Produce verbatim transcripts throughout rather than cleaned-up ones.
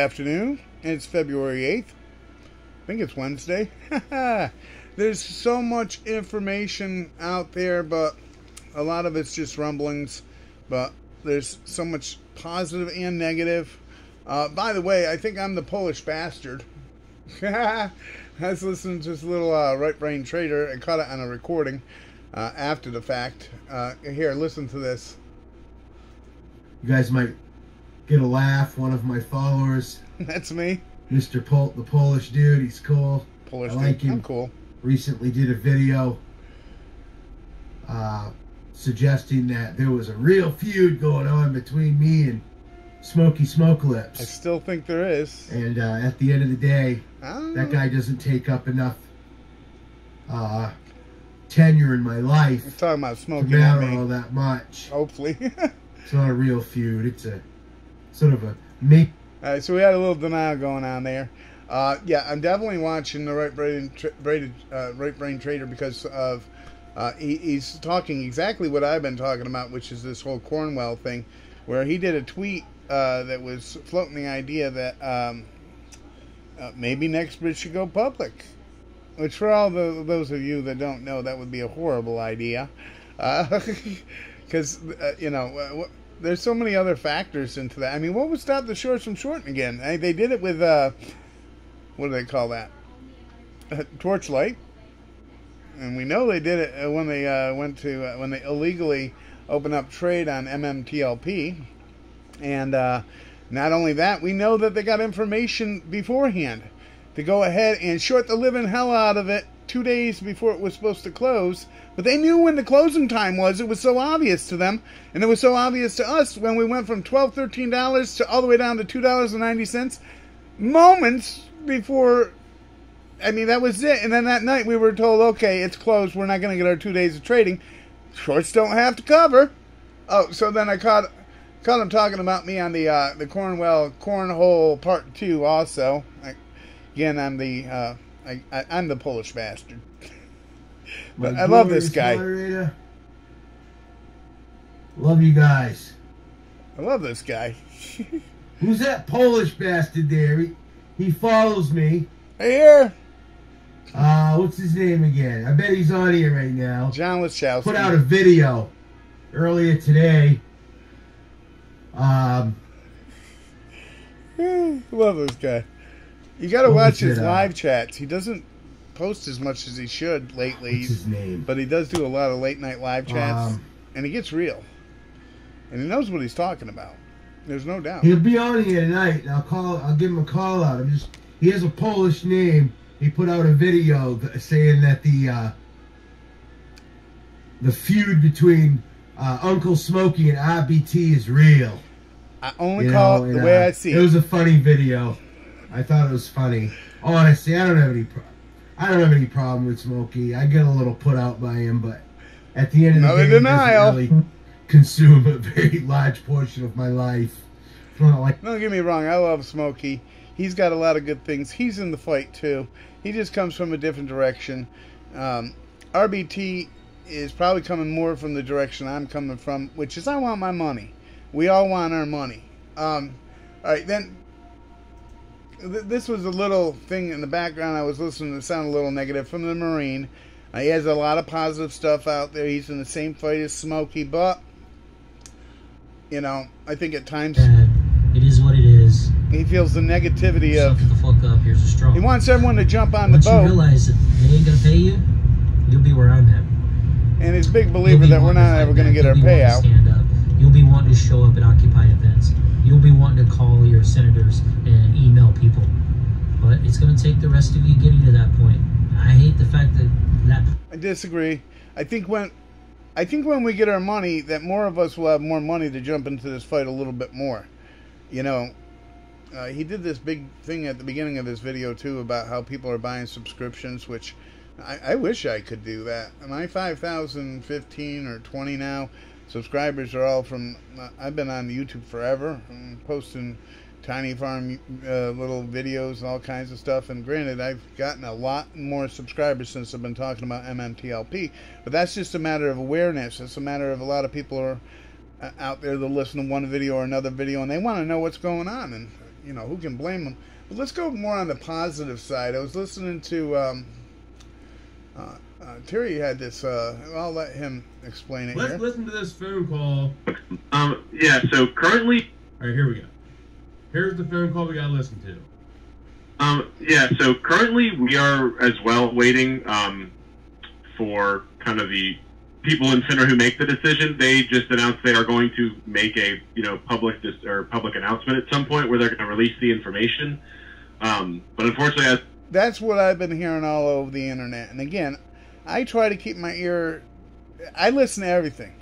afternoon. It's February eighth. I think it's Wednesday. There's so much information out there, but a lot of it's just rumblings. But there's so much positive and negative. Uh, by the way, I think I'm the Polish bastard. I was listening to this little uh, right brain trader. I caught it on a recording uh, after the fact. Uh, here, listen to this. You guys might get a laugh. One of my followers. That's me. Mister Pol, the Polish dude. He's cool. Polish I like dude. Him. I'm cool. Recently did a video uh, suggesting that there was a real feud going on between me and Smokey Smoke Lips. I still think there is. And uh, at the end of the day, um, that guy doesn't take up enough uh, tenure in my life. You're talking about smoking to matter all that much. Hopefully. It's not a real feud. It's a sort of a make. All right, so we had a little denial going on there. Uh, yeah, I'm definitely watching the right brain, tra braided, uh, right brain trader because of uh, he, he's talking exactly what I've been talking about, which is this whole Cornwell thing, where he did a tweet uh, that was floating the idea that um, uh, maybe NextBridge should go public, which for all the, those of you that don't know, that would be a horrible idea, because uh, uh, you know. Uh, what, There's so many other factors into that. I mean, what would stop the shorts from shorting again? I, they did it with, uh, what do they call that? Uh, Torchlight. And we know they did it when they uh, went to, uh, when they illegally opened up trade on M M T L P. And uh, not only that, we know that they got information beforehand to go ahead and short the living hell out of it two days before it was supposed to close, but they knew when the closing time was. It was so obvious to them, and it was so obvious to us when we went from twelve dollars, thirteen dollars to all the way down to two dollars and ninety cents moments before. I mean, that was it. And then that night we were told, okay, it's closed. We're not going to get our two days of trading. Shorts don't have to cover. Oh, so then I caught caught them talking about me on the uh, the Cornwell Cornhole Part Two. Also, I, again, I'm the uh, I, I, I'm the Polish bastard. But I love this guy. Moderator. Love you guys. I love this guy. Who's that Polish bastard there? He, he follows me. Hey, here. Uh, what's his name again? I bet he's on here right now. John Wieszchowski. Put out a video earlier today. Um, love this guy. You got to watch his live chats. He doesn't post as much as he should lately. What's his name? But he does do a lot of late night live chats. Um, and he gets real. And he knows what he's talking about. There's no doubt. He'll be on here tonight. And I'll call. I'll give him a call out. I'm just. He has a Polish name. He put out a video saying that the uh, the feud between uh, Uncle Smokey and R B T is real. I only you call know, it the way uh, I see it. It was a funny video. I thought it was funny. Honestly, I don't have any. Pro I don't have any problem with Smokey. I get a little put out by him, but at the end of the Another day, denial. He doesn't really consume a very large portion of my life. Not like don't get me wrong. I love Smokey. He's got a lot of good things. He's in the fight too. He just comes from a different direction. Um, R B T is probably coming more from the direction I'm coming from, which is I want my money. We all want our money. Um, all right, then. This was a little thing in the background. I was listening to sound a little negative from the Marine. Uh, he has a lot of positive stuff out there. He's in the same fight as Smokey, but you know, I think at times uh, it is what it is. He feels the negativity of the fuck up. Here's a strong. He wants everyone to jump on Once the boat. You realize that they ain't gonna pay you, you'll be where I'm at. And he's a big believer that we're not ever gonna get our payout. You'll be wanting to show up and occupy events. You'll be wanting to call your senators and email people. But it's going to take the rest of you getting to that point. I hate the fact that that... I disagree. I think when I think when we get our money, that more of us will have more money to jump into this fight a little bit more. You know, uh, he did this big thing at the beginning of his video, too, about how people are buying subscriptions, which I, I wish I could do that. My five thousand fifteen or twenty now... subscribers are all from, uh, I've been on YouTube forever, I'm posting tiny farm uh, little videos and all kinds of stuff. And granted, I've gotten a lot more subscribers since I've been talking about M M T L P. But that's just a matter of awareness. It's a matter of a lot of people are uh, out there that listen to one video or another video, and they want to know what's going on. And you know, who can blame them? But let's go more on the positive side. I was listening to um, uh, uh, Terry had this. Uh, I'll let him explain it. Let's here. listen to this phone call. Um, yeah. So currently, all right, here we go. Here's the phone call we got to listen to. Um, yeah. So currently, we are as well waiting um, for kind of the people in FINRA who make the decision. They just announced they are going to make a you know public dis or public announcement at some point where they're going to release the information. Um, but unfortunately, I that's what I've been hearing all over the internet. And again, I try to keep my ear. I listen to everything,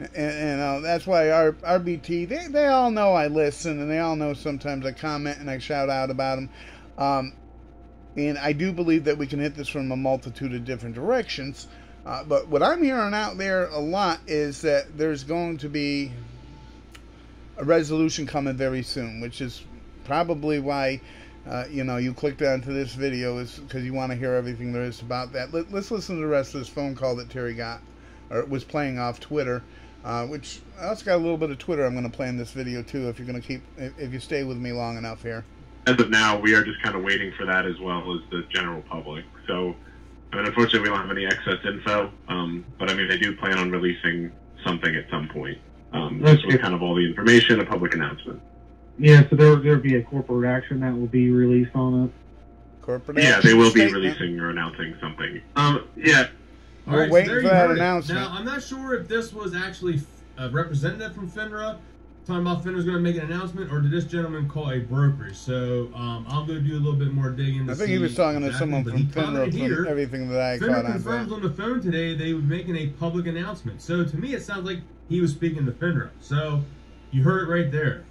and, and uh, that's why our R B T. They they all know I listen, and they all know sometimes I comment and I shout out about them. Um, and I do believe that we can hit this from a multitude of different directions. Uh, but what I'm hearing out there a lot is that there's going to be a resolution coming very soon, which is probably why, uh, you know, you clicked onto this video, is because you want to hear everything there is about that. Let, let's listen to the rest of this phone call that Terry got, or was playing off Twitter, uh, which I also got a little bit of Twitter I'm going to play in this video too, if you're going to keep, if, if you stay with me long enough here. As of now, we are just kind of waiting for that as well as the general public. So, I mean, unfortunately, we don't have any excess info, um, but I mean, they do plan on releasing something at some point. Um, this was kind of all the information, a public announcement. Yeah, so there will be a corporate action that will be released on it. Corporate action? Yeah, they will be releasing or announcing something. Um, yeah. All right, wait for that announcement. Now, I'm not sure if this was actually a representative from FINRA talking about FINRA's going to make an announcement, or did this gentleman call a brokerage? So um, I'll go do a little bit more digging. I think he was talking to someone from FINRA, from everything that I caught on. FINRA confirms on the phone today they were making a public announcement. So to me, it sounds like he was speaking to FINRA. So you heard it right there.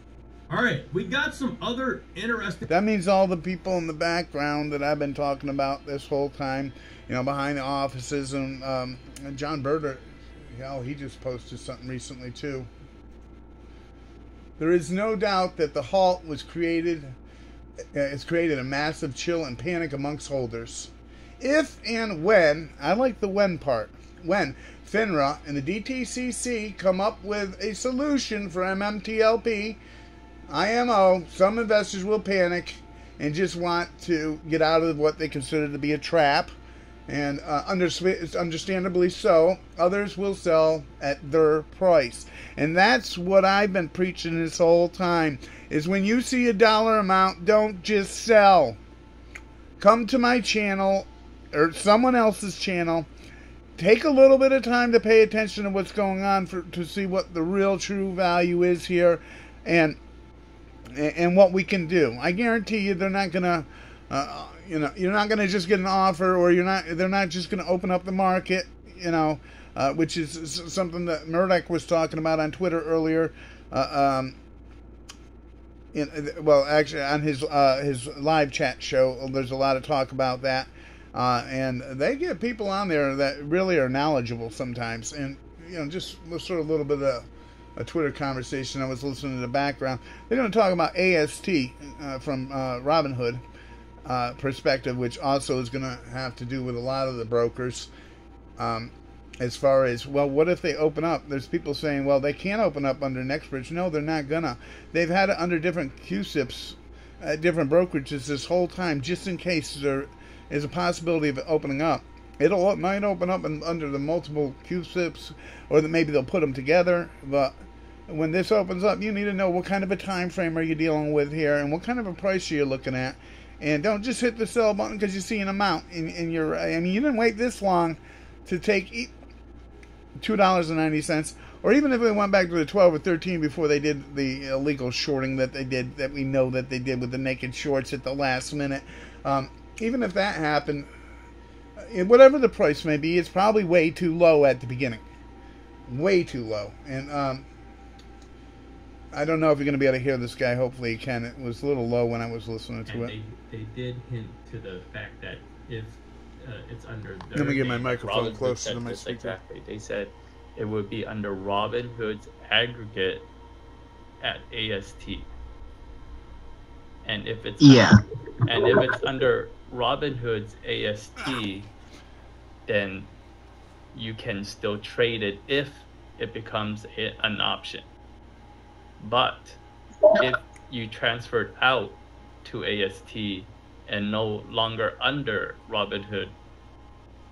All right, we got some other interesting... That means all the people in the background that I've been talking about this whole time, you know, behind the offices, and, um, and John Burder, hell, he just posted something recently too. There is no doubt that the halt was created, uh, it's created a massive chill and panic amongst holders. If and when, I like the when part, when FINRA and the D T C C come up with a solution for M M T L P, I M O, some investors will panic and just want to get out of what they consider to be a trap, and uh, under, understandably so, others will sell at their price. And that's what I've been preaching this whole time, is when you see a dollar amount, don't just sell. Come to my channel or someone else's channel. Take a little bit of time to pay attention to what's going on, for, to see what the real true value is here, and and what we can do. I guarantee you they're not going to... Uh, you know, you're not going to just get an offer, or you're not. They're not just going to open up the market. You know, uh, which is something that Murdoch was talking about on Twitter earlier. Uh, um, in, well, actually, on his uh, his live chat show, there's a lot of talk about that, uh, and they get people on there that really are knowledgeable sometimes. And you know, just sort of a little bit of a Twitter conversation I was listening to in the background. They're going to talk about A S T uh, from uh, Robinhood. Uh, perspective, which also is going to have to do with a lot of the brokers, um, as far as, well, what if they open up? There's people saying, well, they can't open up under NextBridge. No, they're not gonna. They've had it under different CUSIPs, uh, different brokerages this whole time, just in case there is a possibility of it opening up. It'll, it might open up in, under the multiple CUSIPs, or that maybe they'll put them together. But when this opens up, you need to know what kind of a time frame are you dealing with here, and what kind of a price are you looking at. And don't just hit the sell button because you see an amount. And, and you're, I mean, you didn't wait this long to take two dollars and ninety cents. Or even if they went back to the twelve or thirteen before they did the illegal shorting that they did, that we know that they did with the naked shorts at the last minute. Um, even if that happened, whatever the price may be, it's probably way too low at the beginning. Way too low. And um, I don't know if you're going to be able to hear this guy. Hopefully you can. It was a little low when I was listening to and it. They, they did hint to the fact that if uh, it's under... Their Let me get my microphone Robin closer to my speaker. Exactly. They said it would be under Robinhood's aggregate at A S T. And if it's, yeah. under, and if it's under Robinhood's A S T, then you can still trade it if it becomes a, an option. But if you transferred out to A S T and no longer under Robinhood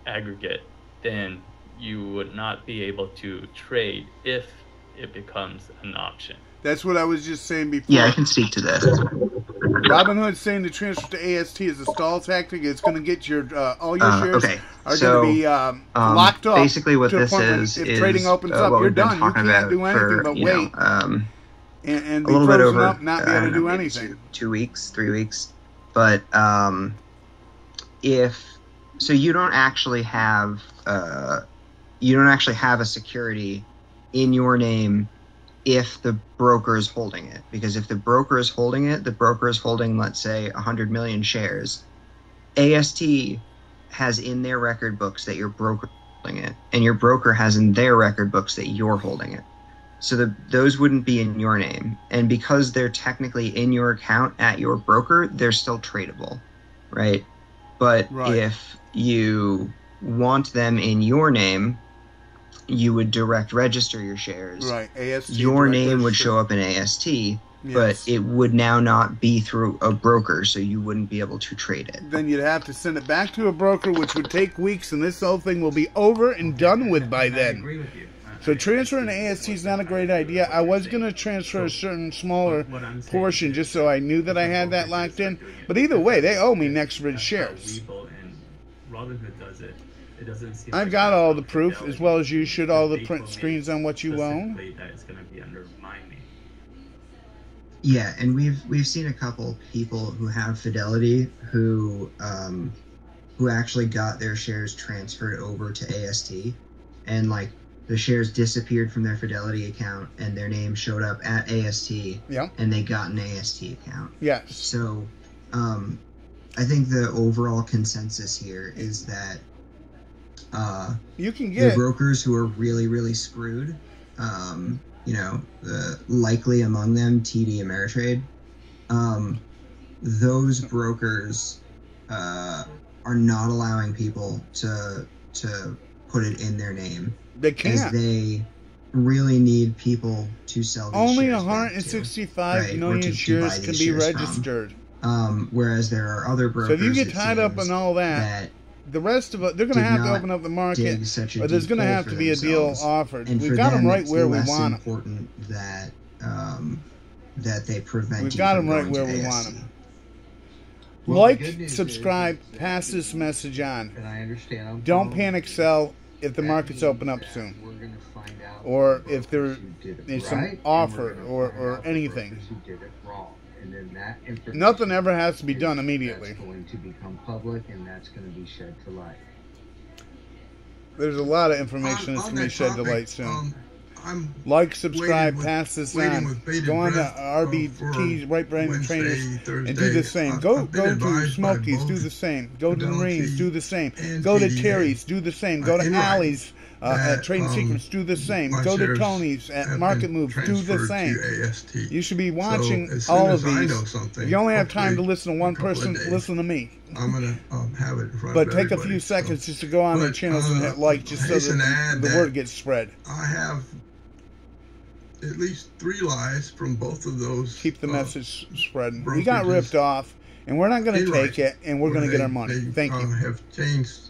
aggregate, then you would not be able to trade if it becomes an option. That's what I was just saying before. Yeah, I can speak to that. Robinhood's saying the transfer to A S T is a stall tactic. It's going to get your uh, all your uh, shares okay. are so, going to be um, um, locked off. Basically, what this is if is trading opens uh, up, you're done. You can't do anything for, but wait know, um, and, and be a little bit over up, not be able to do know, anything. Two, two weeks, three weeks, but um, if so, you don't actually have uh, you don't actually have a security in your name if the broker is holding it, because if the broker is holding it, the broker is holding, let's say, one hundred million shares. A S T has in their record books that your broker is holding it, and your broker has in their record books that you're holding it. So the, those wouldn't be in your name. And because they're technically in your account at your broker, they're still tradable, right? But right. if you want them in your name, you would direct register your shares. Right. A S T your name register. Would show up in A S T, yes. but it would now not be through a broker, so you wouldn't be able to trade it. Then you'd have to send it back to a broker, which would take weeks, and this whole thing will be over and done with by then. I agree with you. So transferring to A S T is not a great idea. I was going to transfer a certain smaller portion just so I knew that I had that locked in. But either way, they owe me NextBridge shares. Robinhood does it. It doesn't seem I've like got all the proof, Fidelity, as well as you should, all the print screens on what you own. That is going to be undermining. Yeah, and we've we've seen a couple people who have Fidelity who um, who actually got their shares transferred over to A S T, and like the shares disappeared from their Fidelity account, and their name showed up at A S T, yeah. and they got an A S T account. Yes. So, um, I think the overall consensus here is that. Uh, you can get the brokers who are really, really screwed. Um, you know, the likely among them T D Ameritrade. Um, those brokers uh, are not allowing people to to put it in their name. They can't. As they really need people to sell. These Only shares one hundred sixty-five to, right? million to, shares to can be shares registered. Um, whereas there are other brokers. So if you get tied up in all that. that The rest of it, they're going to have to open up the market, or there's going to have to be a deal offered. We've got them right where we want them. It's important that um, that they prevent. We've got them right where we want them. Like, subscribe, pass this message on. And I understand. Don't panic sell if the markets open up soon, or if there is some offer or or anything. And then that information nothing ever has to be done immediately. That's going to become public, and that's going to be shed to light. There's a lot of information um, that's going to be shed topic, to light soon. Um, I'm like, subscribe, with, pass this on. Go on to R B T, right behind the trainers, Thursday, and do the same. Go I've go to Smokey's, do the same. Go to Marines, do the same. Go to Terry's, do the same. Go to Alley's. Uh, that, at Trading um, Secrets, do the same. Go to Tony's at Market Moves, do the same. You should be watching so all of these. You only have time to listen to one person. Days, listen to me. I'm gonna um, have it. Right but take a few seconds so, just to go on but, their channels uh, and hit like, just so that the word gets spread. I have at least three lies from both of those. Keep the uh, message spreading. We got ripped off, and we're not going to take it, and we're going to get our money. They, Thank um, you. Have changed.